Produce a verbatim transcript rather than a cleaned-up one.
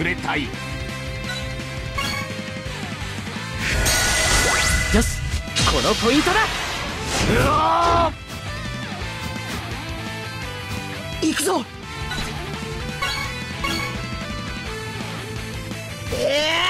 くれたい。よし、このポイントだ。行くぞ。えー